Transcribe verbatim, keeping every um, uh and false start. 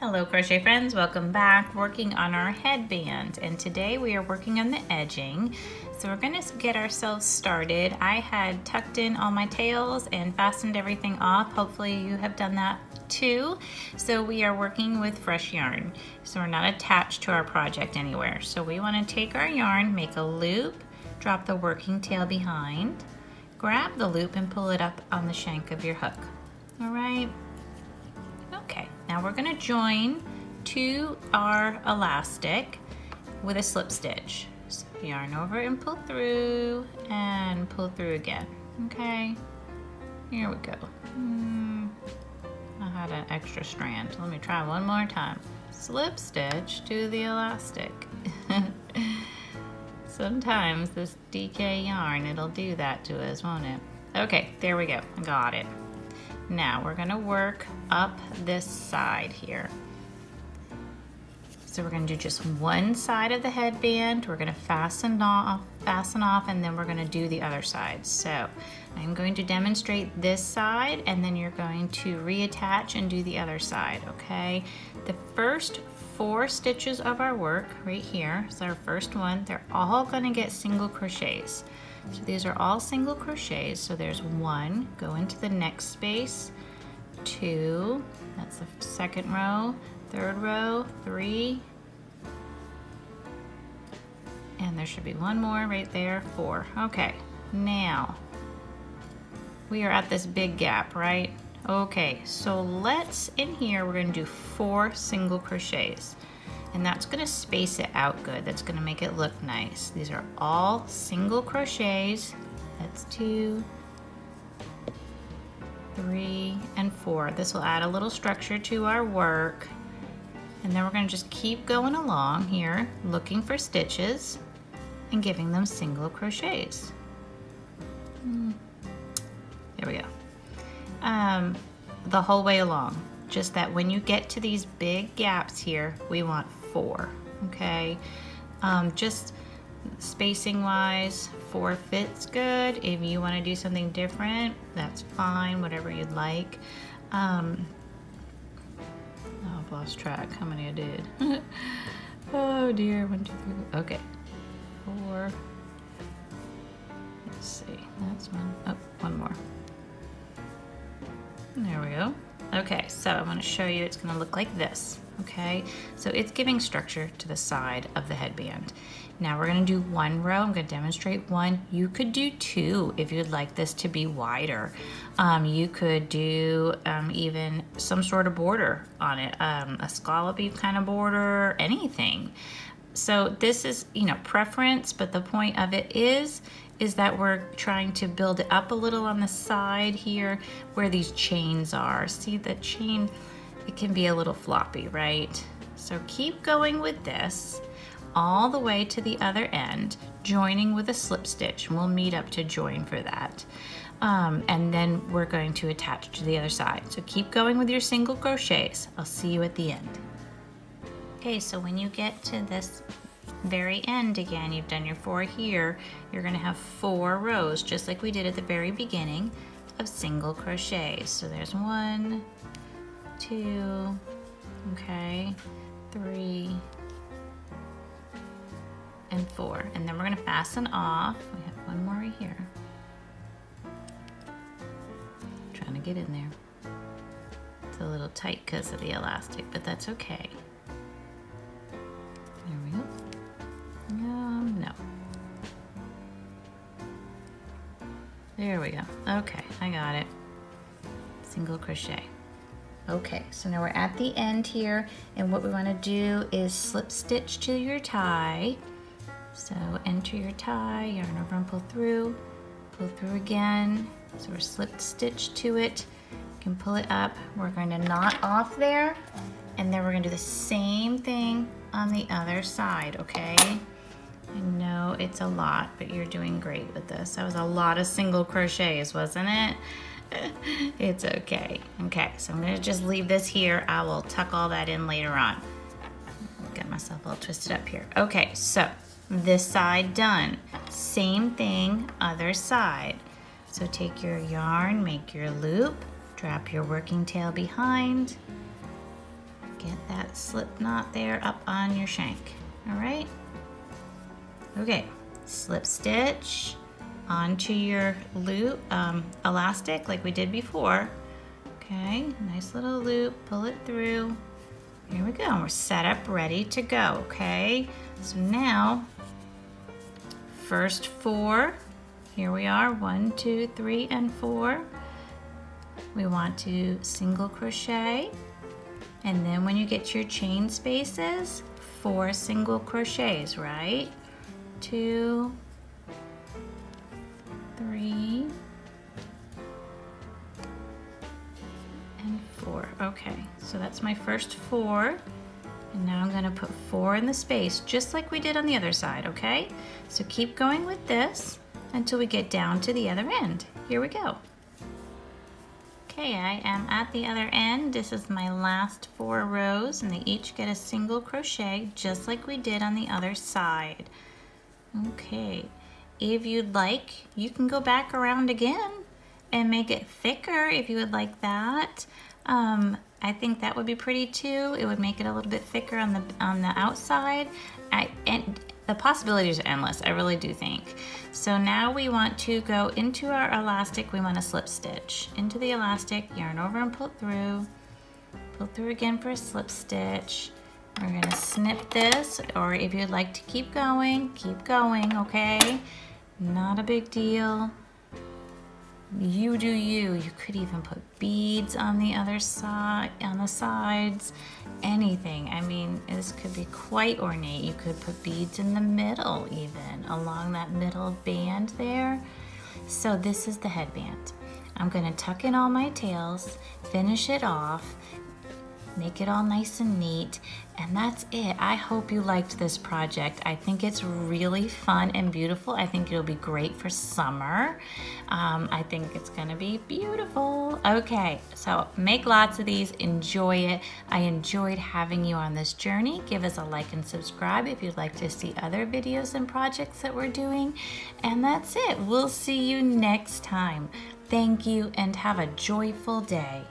Hello crochet friends, welcome back. Working on our headband, and today we are working on the edging. So we're going to get ourselves started. I had tucked in all my tails and fastened everything off. Hopefully you have done that too. So we are working with fresh yarn, so we're not attached to our project anywhere. So we want to take our yarn, make a loop, drop the working tail behind, grab the loop and pull it up on the shank of your hook. All right. Now we're going to join to our elastic with a slip stitch. So yarn over and pull through and pull through again. Okay, here we go. Hmm. I had an extra strand. Let me try one more time. Slip stitch to the elastic. Sometimes this D K yarn, it'll do that to us, won't it? Okay, there we go. Got it. Now we're gonna work up this side here. So we're gonna do just one side of the headband. We're gonna fasten off, fasten off, and then we're gonna do the other side. So I'm going to demonstrate this side, and then you're going to reattach and do the other side, okay? The first four stitches of our work right here is our first one. They're all gonna get single crochets. So these are all single crochets. So there's one, go into the next space, two, that's the second row, third row, three, and there should be one more right there, four. Okay, now we are at this big gap, right? Okay, so let's, in here, we're gonna do four single crochets. And that's gonna space it out good. That's gonna make it look nice. These are all single crochets. That's two, three, and four. This will add a little structure to our work. And then we're gonna just keep going along here, looking for stitches and giving them single crochets. There we go. Um, the whole way along. Just that when you get to these big gaps here, we want four, okay? Um, just spacing wise, four fits good. If you wanna do something different, that's fine, whatever you'd like. Um, oh, I've lost track how many I did. Oh dear, one, two, three, four. Okay, four, let's see, that's one, oh, one more. There we go. Okay, so I'm gonna show you, it's gonna look like this, okay? So it's giving structure to the side of the headband. Now we're gonna do one row, I'm gonna demonstrate one. You could do two if you'd like this to be wider. Um, you could do um, even some sort of border on it, um, a scallopy kind of border, anything. So this is, you know, preference, but the point of it is, is that we're trying to build it up a little on the side here where these chains are. See the chain, it can be a little floppy, right? So keep going with this all the way to the other end, joining with a slip stitch. We'll meet up to join for that. Um, and then we're going to attach to the other side. So keep going with your single crochets. I'll see you at the end. Okay, so when you get to this very end again, you've done your four here, you're gonna have four rows, just like we did at the very beginning, of single crochets. So there's one, two, okay, three, and four. And then we're gonna fasten off. We have one more right here. I'm trying to get in there. It's a little tight because of the elastic, but that's okay. There we go. Okay, I got it. Single crochet. Okay, so now we're at the end here, and what we want to do is slip stitch to your tie. So enter your tie, yarn over and pull through, pull through again. So we're slip stitch to it. You can pull it up. We're going to knot off there, and then we're going to do the same thing on the other side, okay? I know it's a lot, but you're doing great with this. That was a lot of single crochets, wasn't it? It's okay. Okay, so I'm gonna just leave this here. I will tuck all that in later on. Got myself all twisted up here. Okay, so this side done. Same thing, other side. So take your yarn, make your loop, drop your working tail behind, get that that slip knot there up on your shank. All right. Okay, slip stitch onto your loop, um, elastic like we did before. Okay, nice little loop, pull it through. Here we go, and we're set up, ready to go, okay? So now, first four, here we are, one, two, three, and four. We want to single crochet, and then when you get your chain spaces, four single crochets, right? Two, three, and four. Okay, so that's my first four, and now I'm gonna put four in the space just like we did on the other side, okay? So keep going with this until we get down to the other end. Here we go. Okay, I am at the other end. This is my last four rows, and they each get a single crochet just like we did on the other side. Okay, if you'd like, you can go back around again and make it thicker if you would like that. Um, I think that would be pretty too. It would make it a little bit thicker on the on the outside. I, and the possibilities are endless, I really do think. So now we want to go into our elastic. We want to slip stitch into the elastic, yarn over and pull through. Pull through again for a slip stitch. We're gonna snip this, or if you'd like to keep going, keep going, okay? Not a big deal. You do you. You could even put beads on the other side, on the sides, anything. I mean, this could be quite ornate. You could put beads in the middle even, along that middle band there. So this is the headband. I'm gonna tuck in all my tails, finish it off, make it all nice and neat, and that's it. I hope you liked this project. I think it's really fun and beautiful. I think it'll be great for summer. Um, I think it's gonna be beautiful. Okay, so make lots of these, enjoy it. I enjoyed having you on this journey. Give us a like and subscribe if you'd like to see other videos and projects that we're doing. And that's it, we'll see you next time. Thank you and have a joyful day.